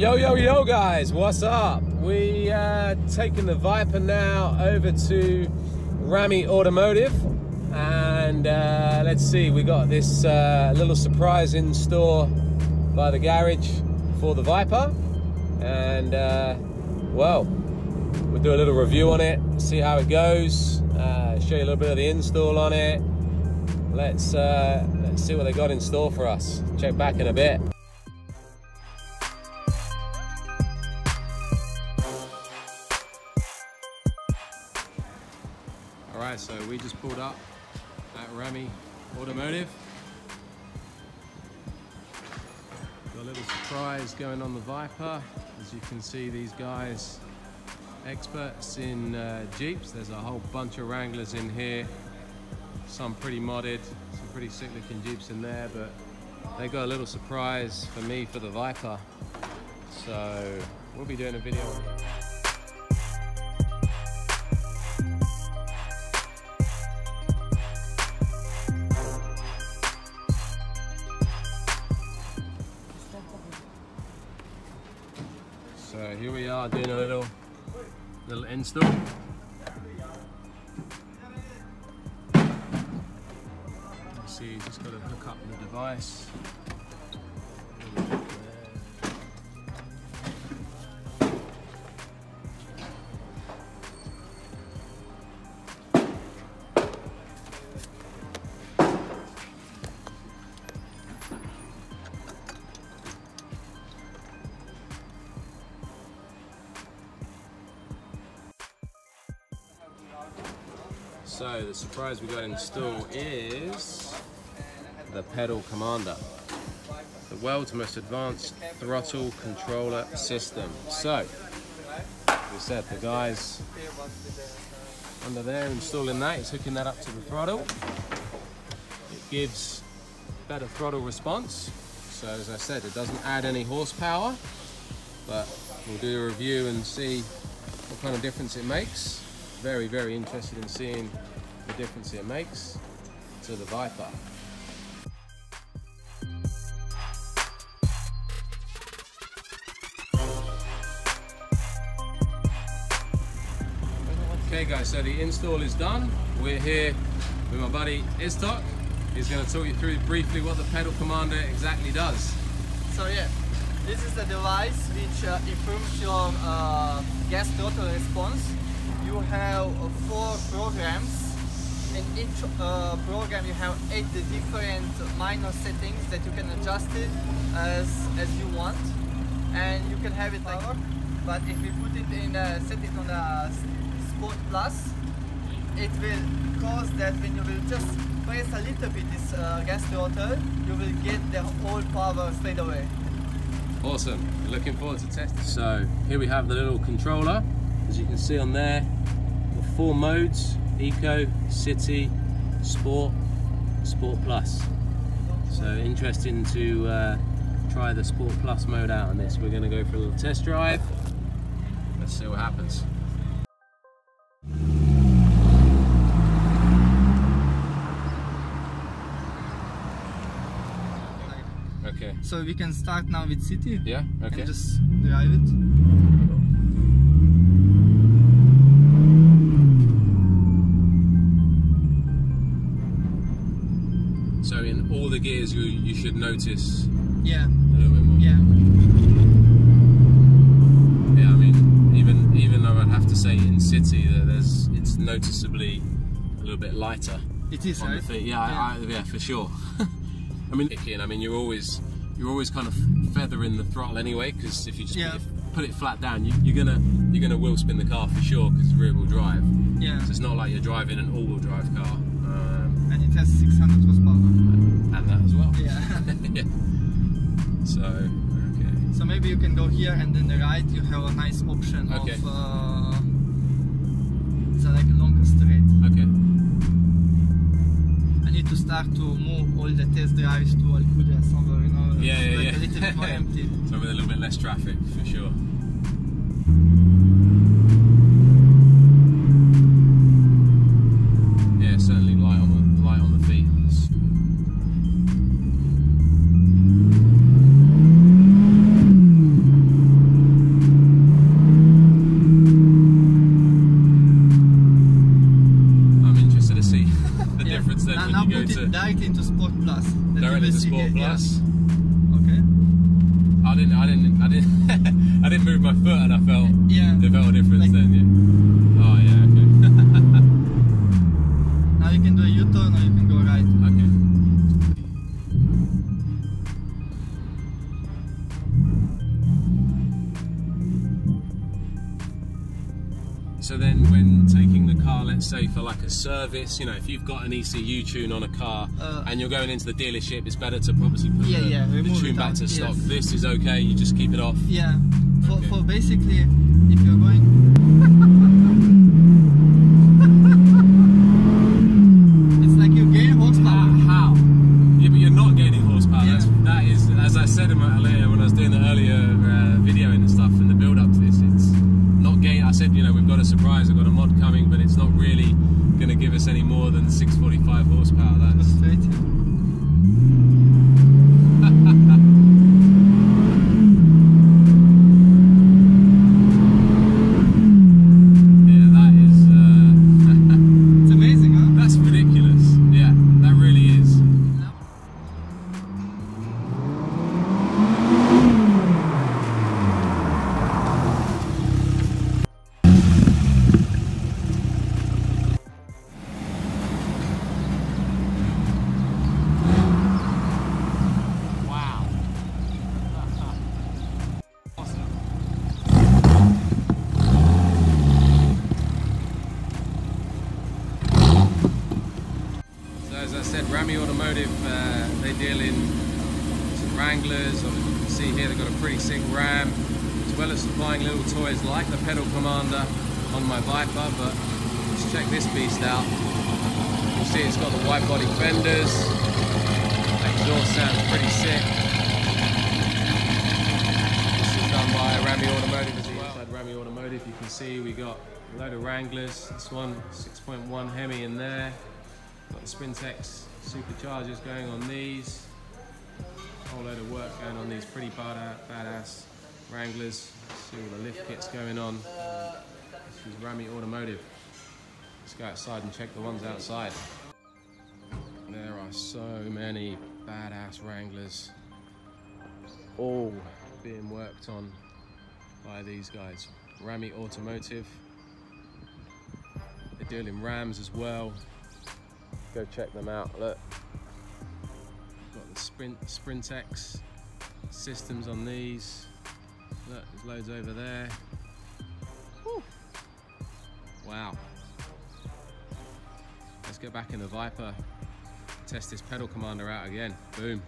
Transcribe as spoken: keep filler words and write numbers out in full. Yo, yo, yo, guys, what's up? We uh, taking the Viper now over to Ramy Automotive, and uh, let's see, we got this uh, little surprise in store by the garage for the Viper, and uh, well, we'll do a little review on it, see how it goes, uh, show you a little bit of the install on it. Let's, uh, let's see what they got in store for us. Check back in a bit. All right, so we just pulled up at Ramy Automotive. Got a little surprise going on the Viper. As you can see, these guys, experts in uh, Jeeps. There's a whole bunch of Wranglers in here. Some pretty modded, some pretty sick looking Jeeps in there, but they got a little surprise for me for the Viper. So we'll be doing a video. So here we are doing a little, little install. You just got to hook up the device. So the surprise we got in store is the Pedal Commander, the world's most advanced throttle controller system. So, we said the guys under there installing that, is hooking that up to the throttle. It gives better throttle response. So as I said, it doesn't add any horsepower, but we'll do a review and see what kind of difference it makes. Very, very interested in seeing the difference it makes to the Viper. Okay guys, so the install is done. We're here with my buddy Istok. He's going to talk you through briefly what the Pedal Commander exactly does. So yeah, this is the device which uh, improves your uh, gas throttle response. You have uh, four programs. In each uh, program you have eight different minor settings that you can adjust it as, as you want. And you can have it like, but if we put it in, uh, set it on the uh, Plus, it will cause that when you will just press a little bit this uh, gas throttle, you will get the whole power straight away. Awesome, looking forward to testing. So here we have the little controller. As you can see on there, the four modes: Eco, City, Sport, Sport Plus. So interesting to uh, try the Sport Plus mode out on this. We're going to go for a little test drive. Let's see what happens. Okay. So we can start now with City. Yeah. Okay. And just drive it. So in all the gears, you you should notice. Yeah. A little bit more. Yeah. Yeah. I mean, even even though I'd have to say in City that there's it's noticeably a little bit lighter. It is, right? Yeah. Yeah. I, I, yeah. For sure. I mean, I mean, you're always you're always kind of feathering the throttle anyway, because if you just yeah. put, it, put it flat down, you, you're gonna you're gonna wheel spin the car for sure, because rear wheel drive. Yeah. So it's not like you're driving an all wheel drive car. Um, and it has six hundred horsepower. And that as well. Yeah. Yeah. So okay. So maybe you can go here, and then the right you have a nice option okay. of uh, it's like a longer straight. Okay. To start to move all the test drives to Al Kudia somewhere, you know, yeah, yeah, like yeah. a little bit more empty. So with a little bit less traffic, for sure. Yeah, certainly light on the, light on the feet. Sport Plus. Then directly to Sport get, Plus. Yeah. Okay. I didn't. I didn't. I didn't. I didn't move my foot, and I felt. Yeah. There felt a difference like, then. Yeah. Oh yeah. Okay. Now you can do a U-turn, or you can go right. Okay. So then when taking the car, let's say for like a service, you know, if you've got an E C U tune on a car uh, and you're going into the dealership, it's better to probably put yeah, the, yeah, the tune back to stock. Yes. This is okay, you just keep it off. Yeah, for, okay. for basically, if you're going... Ramy Automotive, uh, they deal in some Wranglers. Obviously you can see here they've got a pretty sick RAM, as well as supplying little toys like the Pedal Commander on my Viper. But let's check this beast out. You'll see it's got the wide body fenders, exhaust sounds pretty sick. This is done by Ramy Automotive as well. Inside Ramy Automotive you can see we got a load of Wranglers, this one six point one Hemi in there. Got the Sprintex superchargers going on these. A whole load of work going on these pretty bad, badass Wranglers. See all the lift kits going on. This is Ramy Automotive. Let's go outside and check the ones outside. There are so many badass Wranglers, all being worked on by these guys. Ramy Automotive. They're dealing Rams as well. Go check them out. Look, got the Sprint Sprintex systems on these. Look, there's loads over there. Woo. Wow. Let's go back in the Viper, test this Pedal Commander out again. Boom.